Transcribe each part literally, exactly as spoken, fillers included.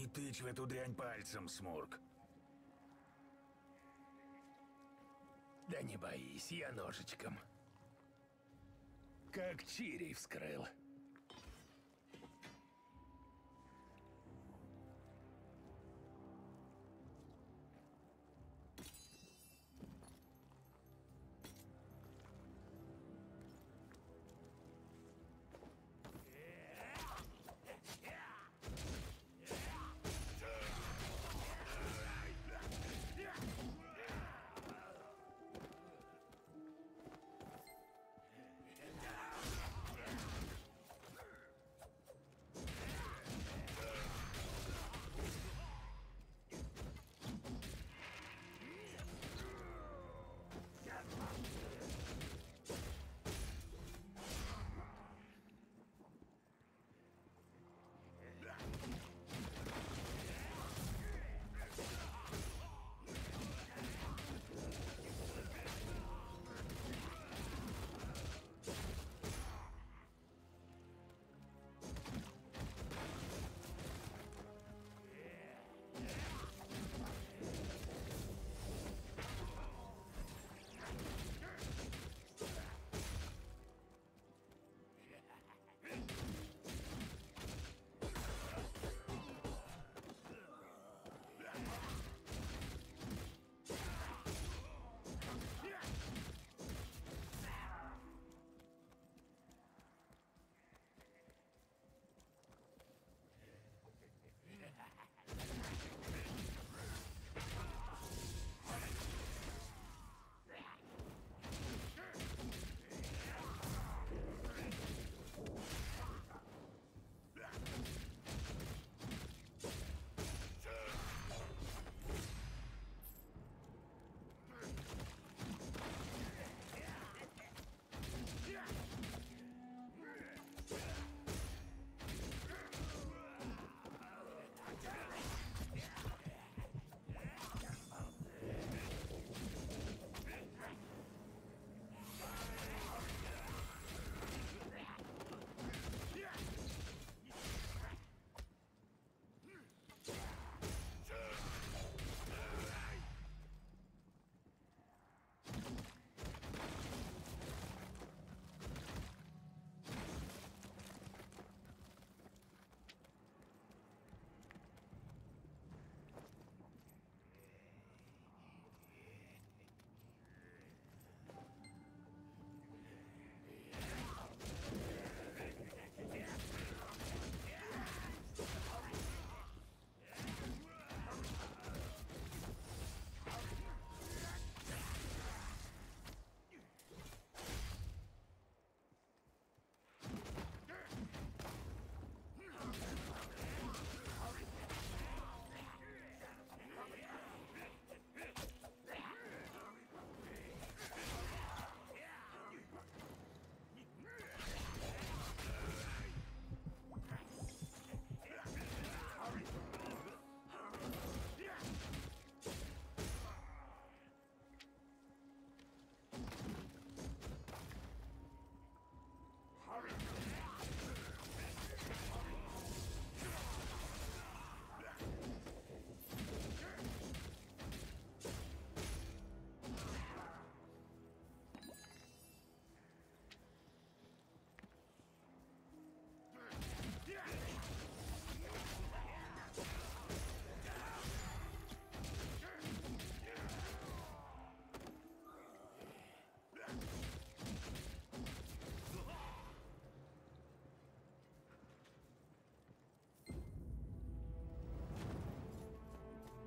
Не тычь в эту дрянь пальцем, Смурк. Да не боись, я ножичком. Как чирий вскрыл.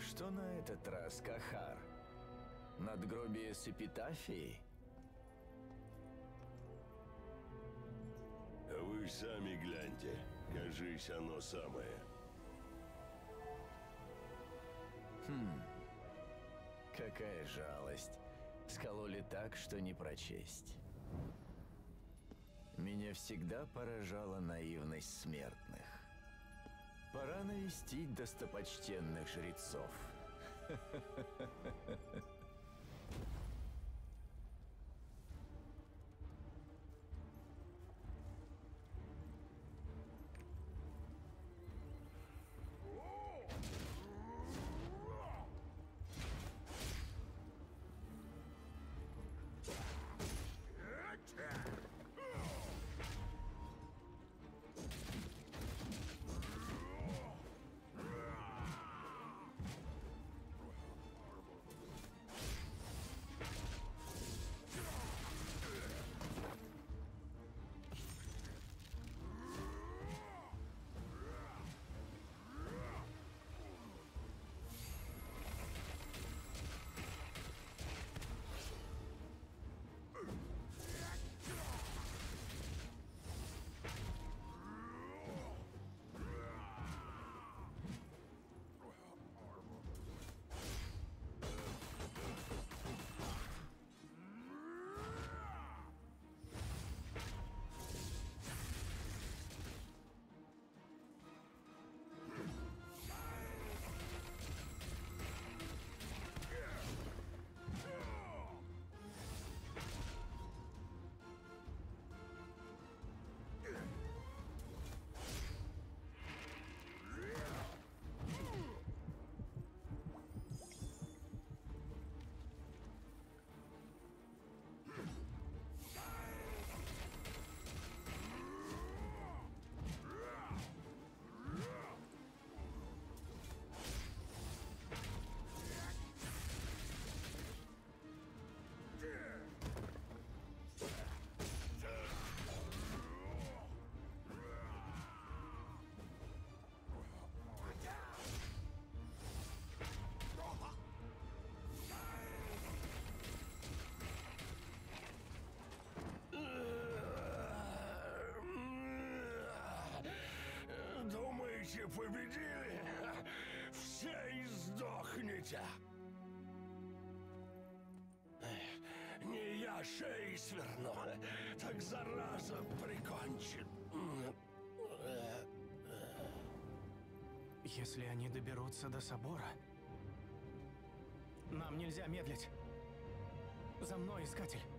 Что на этот раз, Кахар? Надгробие с эпитафией? А вы ж сами гляньте, кажись, оно самое. Хм, какая жалость. Скололи так, что не прочесть. Меня всегда поражала наивность смертных. Пора навестить достопочтенных жрецов. О! Русичи победили, все издохнете. Не я шеи сверну, так зараза прикончит. Если они доберутся до собора, нам нельзя медлить. За мной, искатель.